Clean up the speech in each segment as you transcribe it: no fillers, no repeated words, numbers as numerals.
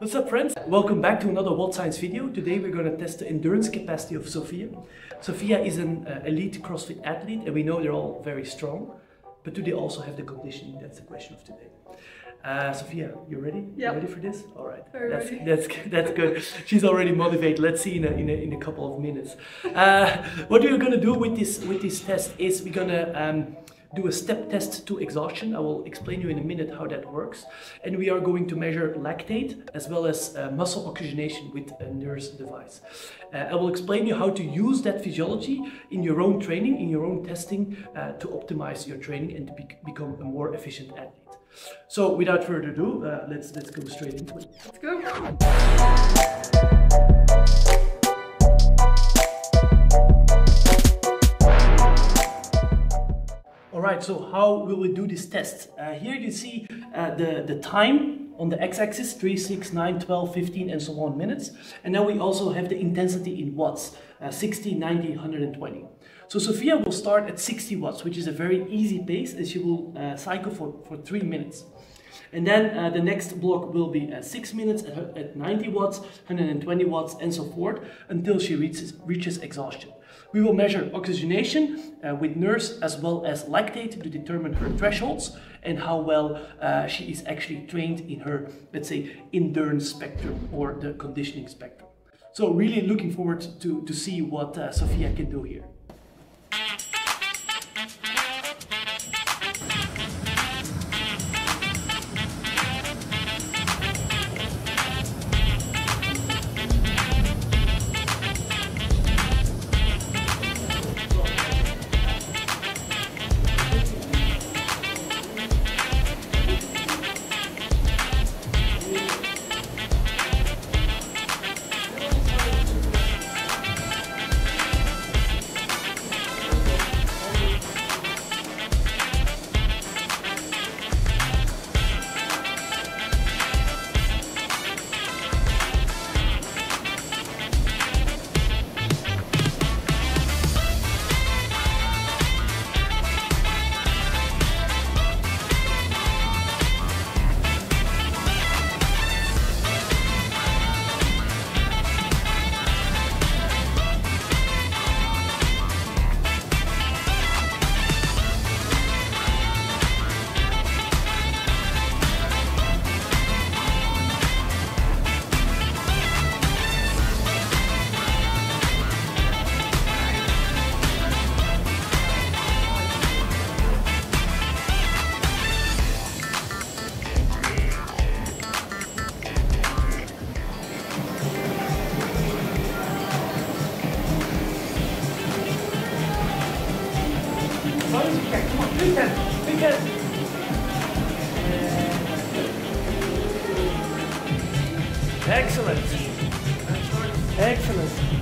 What's up, friends? Welcome back to another WOD Science video. Today we're going to test the endurance capacity of Sophia. Sophia is an elite CrossFit athlete, and we know they're all very strong, but do they also have the conditioning? That's the question of today. Sophia, you ready? Yeah. Ready for this? All right. That's good. She's already motivated. Let's see in a couple of minutes. What we're going to do with this test is we're going to do a step test to exhaustion. I will explain you in a minute how that works. And we are going to measure lactate as well as muscle oxygenation with a NIRS device. I will explain you how to use that physiology in your own training, in your own testing, to optimize your training and to become a more efficient athlete. So without further ado, let's go straight into it. Let's go. Alright, so how will we do this test? Here you see the time on the x-axis, 3, 6, 9, 12, 15 and so on minutes. And now we also have the intensity in watts, 60, 90, 120. So Sophia will start at 60 watts, which is a very easy pace, and she will cycle for 3 minutes. And then the next block will be 6 minutes at 90 watts, 120 watts and so forth until she reaches exhaustion. We will measure oxygenation with NIRS as well as lactate to determine her thresholds and how well she is actually trained in her, let's say, endurance spectrum or the conditioning spectrum. So really looking forward to see what Sophia can do here. Excellent. Excellent.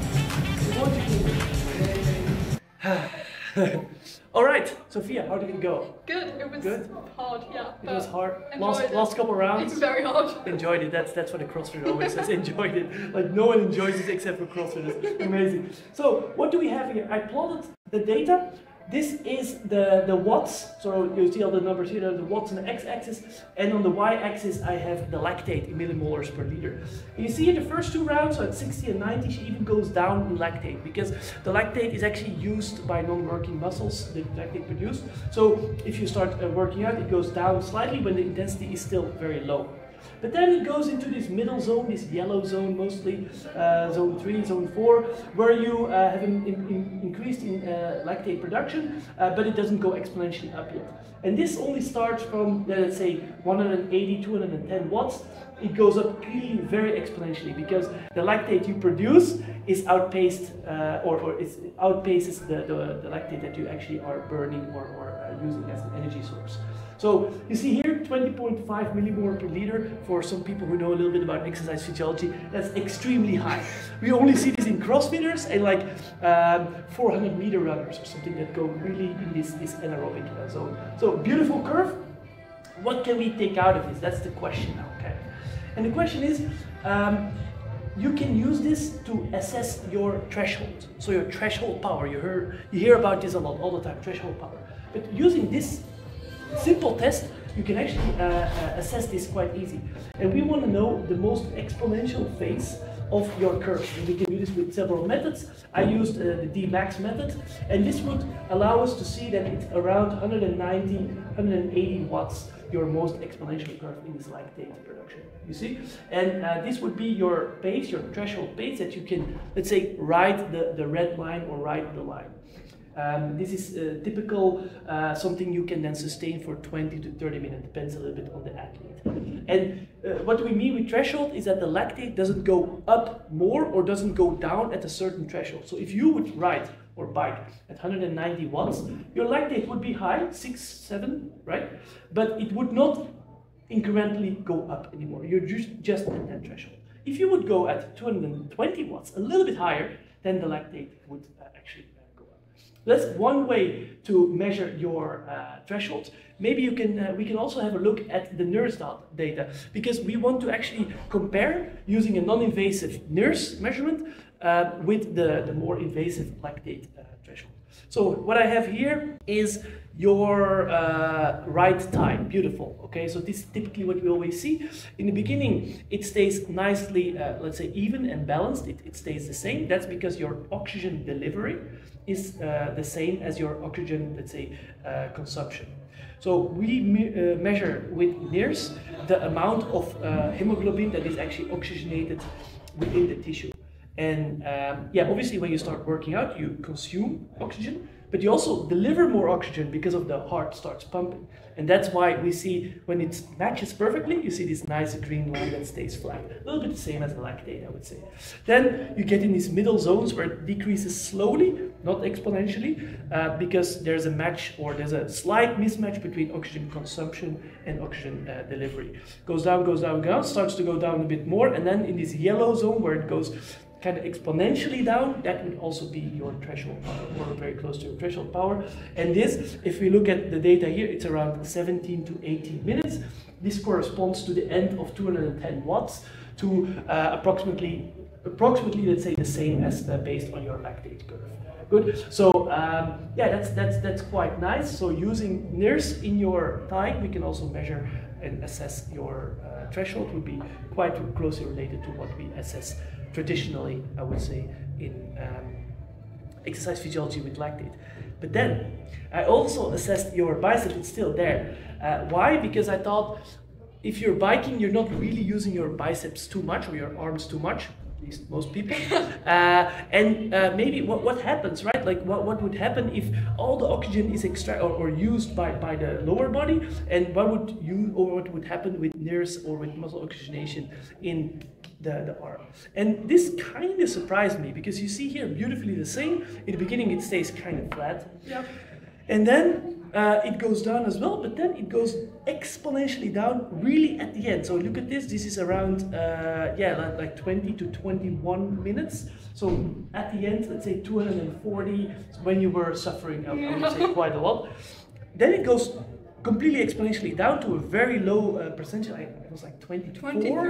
All right, Sophia, how did it go? Good. It was good. Hard, yeah. It was hard. Last couple rounds. It's very hard. Enjoyed it. That's what a CrossFitter always says. Enjoyed it. Like no one enjoys it except for CrossFitters. Amazing. So what do we have here? I plotted the data. This is the watts, so you see all the numbers here, the watts on the x-axis, and on the y-axis I have the lactate in millimolars per liter. You see in the first two rounds, so at 60 and 90, she even goes down in lactate, because the lactate is actually used by non-working muscles, the lactate produced. So if you start working out, it goes down slightly when the intensity is still very low. But then it goes into this middle zone, this yellow zone mostly, zone 3, zone 4, where you have increased in lactate production, but it doesn't go exponentially up yet. And this only starts from, let's say, 180, 210 watts. It goes up clearly very exponentially because the lactate you produce is outpaced, it outpaces the lactate that you actually are burning or using as an energy source. So you see here 20.5 millimolar per liter. For some people who know a little bit about exercise physiology, that's extremely high. We only see this in CrossFitters and like 400 meter runners or something that go really in this anaerobic zone. So beautiful curve. What can we take out of this? That's the question now. Okay. And the question is, you can use this to assess your threshold. So your threshold power, you hear about this a lot all the time, threshold power. But using this simple test, you can actually assess this quite easy. And we want to know the most exponential phase of your curve. And we can do this with several methods. I used the Dmax method, and this would allow us to see that it's around 190, 180 watts, your most exponential curve in this like data production, you see? And this would be your pace, your threshold pace that you can, let's say, write the red line or write the line. This is typical, something you can then sustain for 20 to 30 minutes, depends a little bit on the athlete. And what we mean with threshold is that the lactate doesn't go up more or doesn't go down at a certain threshold. So if you would ride or bike at 190 watts, your lactate would be high, 6, 7, right? But it would not incrementally go up anymore. You're just at that threshold. If you would go at 220 watts, a little bit higher, then the lactate would actually go up. That's one way to measure your thresholds. Maybe you can, we can also have a look at the NIRS data, because we want to actually compare using a non-invasive NIRS measurement with the more invasive lactate threshold. So what I have here is your ride time, beautiful, okay? So this is typically what we always see. In the beginning, it stays nicely, let's say, even and balanced. It stays the same. That's because your oxygen delivery is the same as your oxygen, let's say, consumption. So we measure with NIRS the amount of hemoglobin that is actually oxygenated within the tissue. And yeah, obviously when you start working out, you consume oxygen, but you also deliver more oxygen because of the heart starts pumping. And that's why we see when it matches perfectly, you see this nice green line that stays flat. A little bit the same as the lactate, I would say. Then you get in these middle zones where it decreases slowly, not exponentially, because there's a match or there's a slight mismatch between oxygen consumption and oxygen delivery. Goes down, starts to go down a bit more. And then in this yellow zone where it goes kind of exponentially down, that would also be your threshold power, or very close to your threshold power. And this, if we look at the data here, it's around 17 to 18 minutes. This corresponds to the end of 210 watts to approximately, let's say, the same as based on your lactate curve. Good. So yeah, that's quite nice. So using NIRS in your time, we can also measure and assess your threshold. Would be quite closely related to what we assess traditionally, I would say, in exercise physiology with lactate. But then I also assessed your bicep. It's still there. Why? Because I thought if you're biking, you're not really using your biceps too much or your arms too much, at least most people. And maybe what happens, right? Like what would happen if all the oxygen is extracted or used by the lower body, and what would happen with NIRS or with muscle oxygenation in the arm? And this kind of surprised me, because you see here beautifully the same. In the beginning it stays kind of flat, yeah, and then it goes down as well, but then it goes exponentially down really at the end. So look at this, this is around yeah, like 20 to 21 minutes. So at the end, let's say 240, when you were suffering, I would say, quite a lot. Then it goes completely exponentially down to a very low percentage. It was like 23,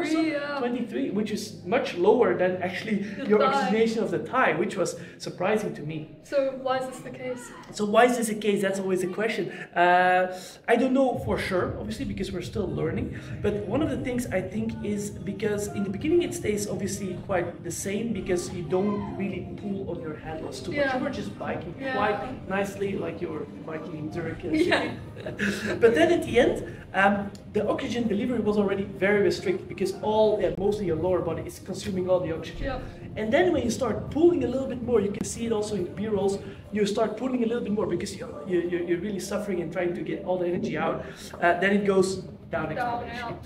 which is much lower than actually your oxygenation of the thigh, which was surprising to me. So why is this the case? So why is this the case? That's always a question. I don't know for sure, obviously, because we're still learning. But one of the things I think is because in the beginning it stays obviously quite the same, because you don't really pull on your handles too much. You were just biking quite nicely, like you were biking in Zurich. But then at the end, the oxygen delivery was already very restricted, because mostly your lower body is consuming all the oxygen. Yeah. And then when you start pulling a little bit more, you can see it also in the B-rolls, you start pulling a little bit more because you're really suffering and trying to get all the energy out. Then it goes down exponentially.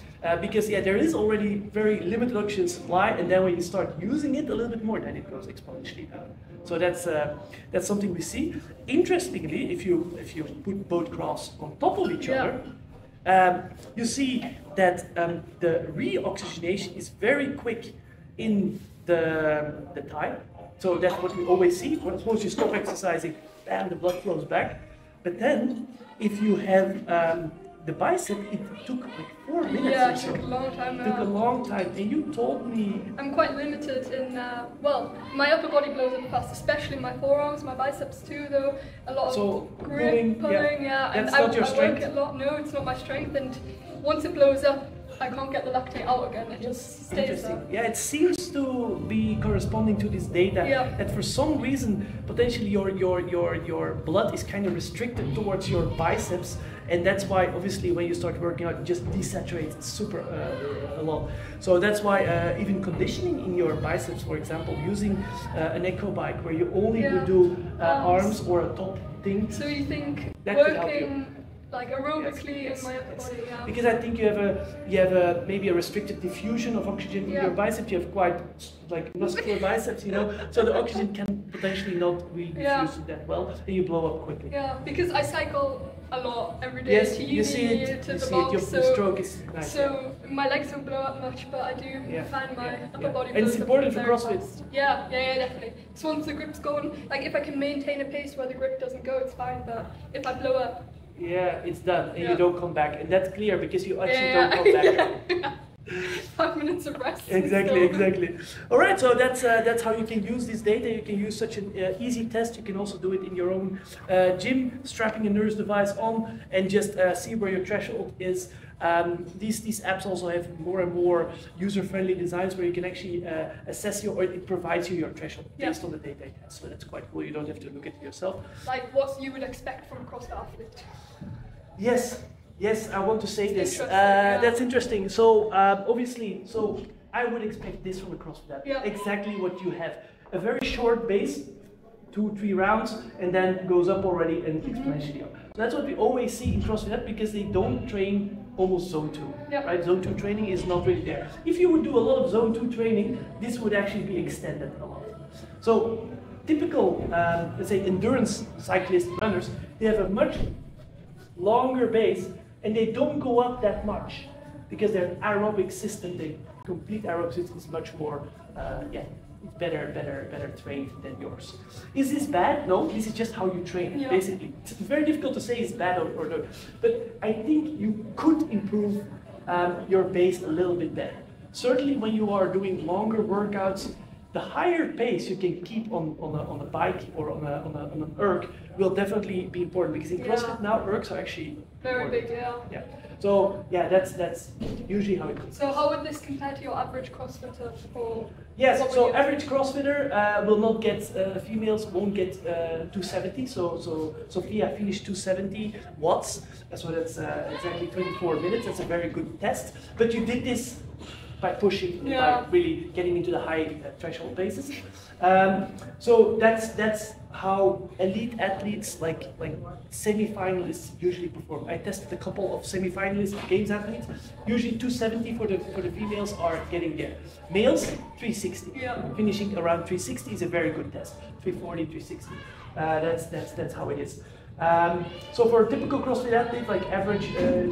Because yeah, there is already very limited oxygen supply, and then when you start using it a little bit more, then it goes exponentially down. So that's something we see. Interestingly, if you put both graphs on top of each other, you see that the reoxygenation is very quick in the thigh. So that's what we always see. Once you stop exercising, bam, the blood flows back. But then if you have the bicep, it took like 4 minutes. Yeah, it took a long time. It took a long time, and you told me... I'm quite limited in, well, my upper body blows up fast, especially my forearms, my biceps too though. A lot of grip, pulling, yeah. That's not your strength. I work a lot, no, it's not my strength, and once it blows up, I can't get the lactate out again, it just stays there. Yeah, it seems to be corresponding to this data that for some reason potentially your blood is kind of restricted towards your biceps, and that's why obviously when you start working out it just desaturates super a lot. So that's why even conditioning in your biceps, for example, using an echo bike where you only would do arms or a top thing. So you think that could help you? Like aerobically in my upper body, because I think you have maybe a restricted diffusion of oxygen in your biceps. You have quite like muscular biceps, you know, so the oxygen can potentially not really diffuse that well, and you blow up quickly. Yeah, because I cycle a lot every day to uni, to the box, so the stroke is nice, my legs don't blow up much, but I do find my upper body. And it's important for CrossFit. Yeah, definitely. So once the grip's gone, like if I can maintain a pace where the grip doesn't go, it's fine, but if I blow up, it's done, and you don't come back, and that's clear because you actually don't come back. 5 minutes of rest. Exactly, exactly. All right, so that's how you can use this data. You can use such an easy test. You can also do it in your own gym, strapping a NIRS device on, and just see where your threshold is. These apps also have more and more user-friendly designs where you can actually assess your, or it provides you your threshold based on the data you have. So that's quite cool. You don't have to look at it yourself. Like what you would expect from a CrossFit athlete. Yes, I want to say this. Interesting, that's interesting. So obviously, so I would expect this from a CrossFit athlete. Yeah. Exactly what you have. A very short base, 2-3 rounds, and then goes up already and exponentially up. So that's what we always see in CrossFit because they don't train almost zone 2, right? Zone 2 training is not really there. If you would do a lot of zone 2 training, this would actually be extended a lot. So typical, let's say, endurance cyclist runners, they have a much longer base and they don't go up that much because their aerobic system, their complete aerobic system is much more, better trained than yours. Is this bad? No, this is just how you train, basically. It's very difficult to say it's bad or not, but I think you could improve your pace a little bit better. Certainly when you are doing longer workouts, the higher pace you can keep on a bike or on an erg will definitely be important, because in CrossFit now ergs are actually very big, So that's usually how it goes. So how would this compare to your average CrossFitter? For so average CrossFitter will not get, females won't get 270. So Sophia finished 270 watts. So that's exactly 24 minutes. That's a very good test. But you did this by pushing, by really getting into the high threshold bases. So that's how elite athletes, like semi-finalists, usually perform. I tested a couple of semi-finalist games athletes. Usually 270 for the females are getting there. Males, 360. Finishing around 360 is a very good test. 340, 360. That's how it is. So for a typical CrossFit athlete, like average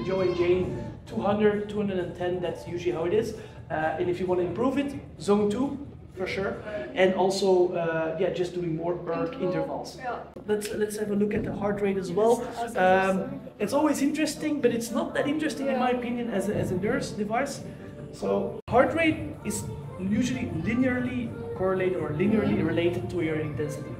Joe and Jane, 200, 210, that's usually how it is. And if you want to improve it, zone 2, for sure. And also, just doing more erg intervals. Let's have a look at the heart rate as well. It's always interesting, but it's not that interesting in my opinion as a NIRS device. So heart rate is usually linearly correlated or linearly related to your intensity.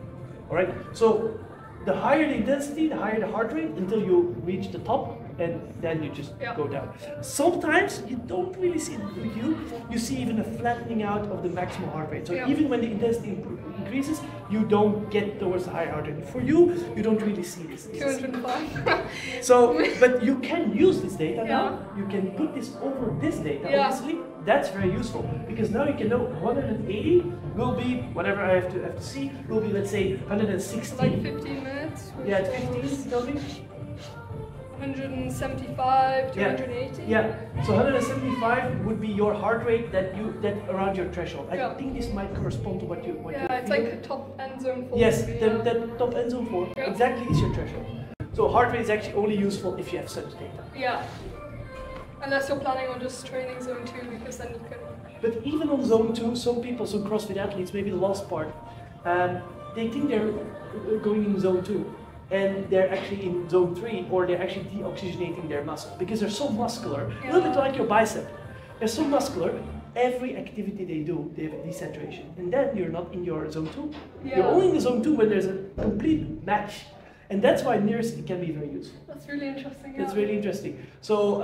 All right, so the higher the intensity, the higher the heart rate until you reach the top, and then you just go down. Sometimes you don't really see it with you. You see even a flattening out of the maximal heart rate. So even when the intensity increases, you don't get towards the higher heart rate. For you, you don't really see this. So, but you can use this data now. You can put this over this data, obviously. That's very useful, because now you can know 180 will be, whatever I have to see, will be, let's say, 160. Like 15 minutes? Yeah, 15, tell me. 175 to 180. So 175 would be your heart rate that around your threshold. I think this might correspond to what you want. It's like the top end zone 4. Yes, the top end zone 4 exactly is your threshold. So heart rate is actually only useful if you have such data. Unless you're planning on just training zone 2, because then you can. But even on zone 2, some people, some CrossFit athletes, maybe the last part, they think they're going in zone 2. and they're actually in zone 3, or they're actually deoxygenating their muscle because they're so muscular, a little bit like your bicep. They're so muscular, every activity they do, they have desaturation. And then you're not in your zone 2. Yeah. You're only in the zone 2 when there's a complete match. And that's why NIRS can be very useful. That's really interesting. Yeah. It's really interesting. So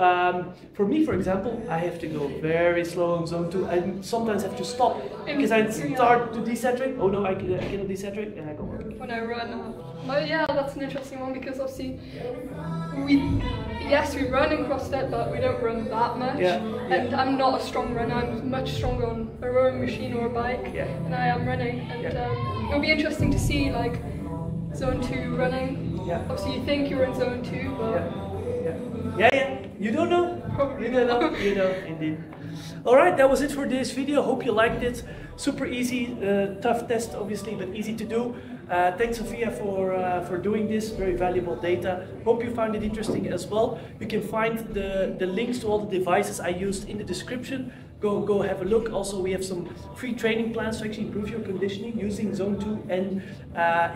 for me, for example, I have to go very slow in zone 2. I sometimes have to stop because I start to desaturate. Oh no, I cannot desaturate, and I go on. When I run, but yeah, that's an interesting one because obviously we run in CrossFit, but we don't run that much. Yeah. And I'm not a strong runner. I'm much stronger on a rowing machine or a bike than I am running. And it'll be interesting to see like. Zone 2 running. Yeah. Obviously, you think you're in zone 2, but you don't know. You don't know. You know. Indeed. All right, that was it for this video. Hope you liked it. Super easy, tough test, obviously, but easy to do. Thanks, Sophia, for doing this. Very valuable data. Hope you found it interesting as well. You can find the links to all the devices I used in the description. Go have a look. Also, we have some free training plans to actually improve your conditioning using zone 2 and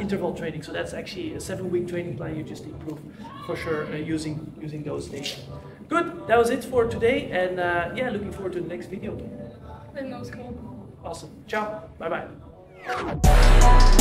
interval training. So that's actually a 7-week training plan you just improve for sure using those things. Good. That was it for today, and yeah, looking forward to the next video. And that was cool. Awesome. Ciao. Bye bye.